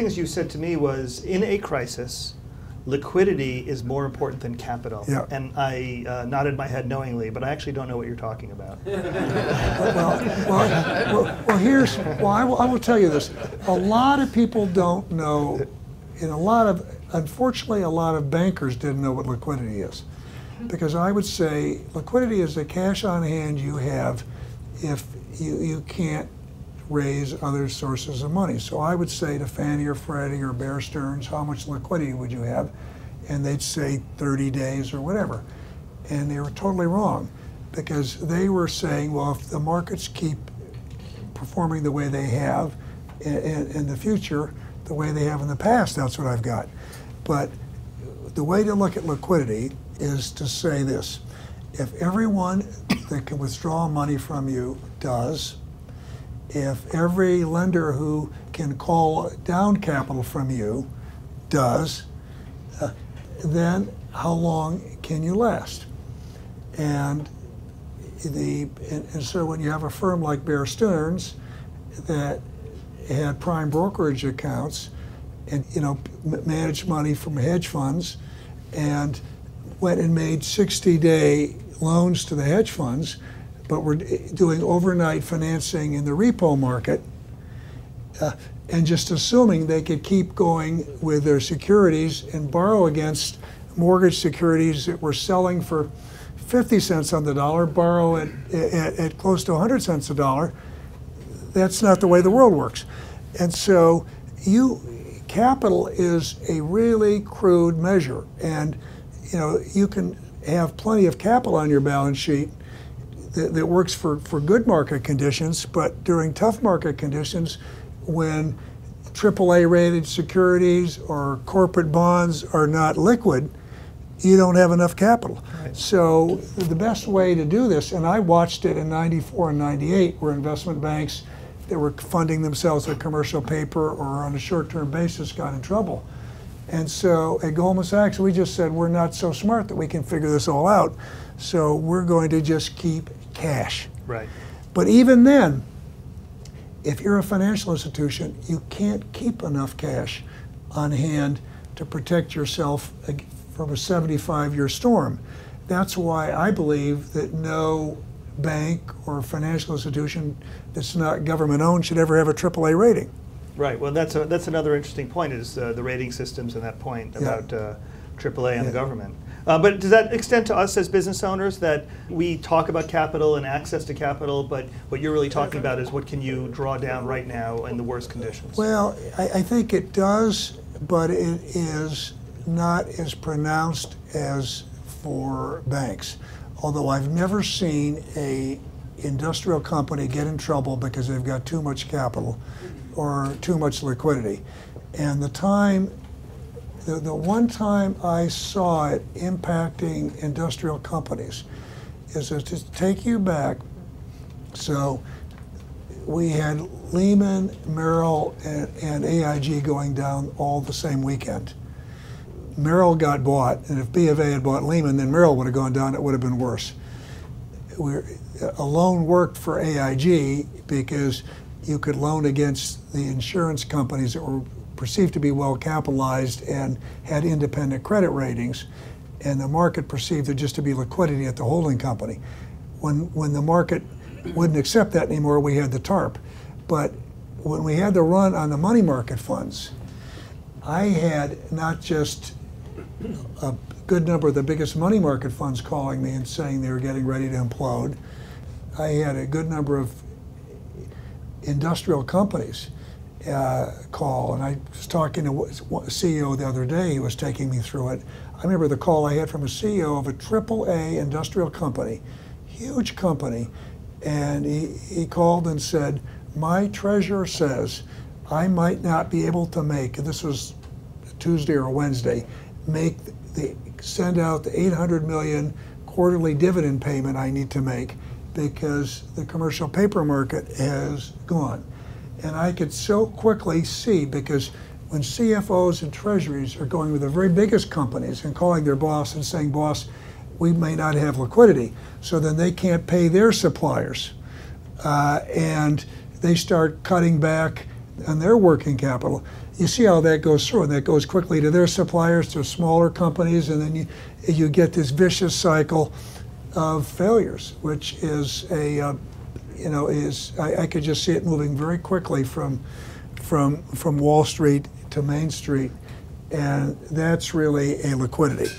things you said to me was, in a crisis, liquidity is more important than capital. Yeah. And I nodded my head knowingly, but I actually don't know what you're talking about. I will tell you this. A lot of people don't know, and unfortunately, a lot of bankers didn't know what liquidity is. Because I would say liquidity is the cash on hand you have if you can't raise other sources of money. So I would say to Fannie or Freddie or Bear Stearns, how much liquidity would you have? And they'd say 30 days or whatever. And they were totally wrong, because they were saying, well, if the markets keep performing the way they have in the future, the way they have in the past, that's what I've got. But the way to look at liquidity is to say this: if everyone that can withdraw money from you does, if every lender who can call down capital from you does, then how long can you last? And so when you have a firm like Bear Stearns that had prime brokerage accounts and managed money from hedge funds and went and made 60-day loans to the hedge funds, but we're doing overnight financing in the repo market, and just assuming they could keep going with their securities and borrow against mortgage securities that were selling for 50 cents on the dollar, borrow at close to 100 cents a dollar. That's not the way the world works. And so capital is a really crude measure. And you can have plenty of capital on your balance sheet that works for good market conditions, but during tough market conditions, when AAA-rated securities or corporate bonds are not liquid, you don't have enough capital. Right. So the best way to do this, and I watched it in 94 and 98, where investment banks that were funding themselves with commercial paper or on a short-term basis got in trouble. And so at Goldman Sachs, we just said, we're not so smart that we can figure this all out, so we're going to just keep cash. Right. But even then, if you're a financial institution, you can't keep enough cash on hand to protect yourself from a 75-year storm. That's why I believe that no bank or financial institution that's not government-owned should ever have a AAA rating. Right. Well, that's another interesting point, is the rating systems and that point about AAA and the government. But does that extend to us as business owners, that we talk about capital and access to capital, but what you're really talking about is what can you draw down right now in the worst conditions? Well, I think it does, but it is not as pronounced as for banks. Although I've never seen an industrial company get in trouble because they've got too much capital or too much liquidity. And the one time I saw it impacting industrial companies is to take you back. So we had Lehman, Merrill, and AIG going down all the same weekend. Merrill got bought, and if B of A had bought Lehman, then Merrill would have gone down. It would have been worse. A loan worked for AIG because you could loan against the insurance companies that were perceived to be well capitalized and had independent credit ratings, and the market perceived it just to be liquidity at the holding company. When the market wouldn't accept that anymore, we had the TARP. But when we had the run on the money market funds, I had not just a good number of the biggest money market funds calling me and saying they were getting ready to implode. I had a good number of industrial companies call, and I was talking to a CEO the other day. He was taking me through it. I remember the call I had from a CEO of a AAA industrial company, huge company, and he called and said, my treasurer says I might not be able to make, and this was Tuesday or Wednesday, send out the $800 million quarterly dividend payment I need to make, because the commercial paper market has gone. And I could so quickly see, because when CFOs and treasuries are going with the very biggest companies and calling their boss and saying, boss, we may not have liquidity, so then they can't pay their suppliers. And they start cutting back on their working capital. You see how that goes through, and that goes quickly to their suppliers, to smaller companies, and then you get this vicious cycle of failures, which is a I could just see it moving very quickly from Wall Street to Main Street, and that's really a liquidity.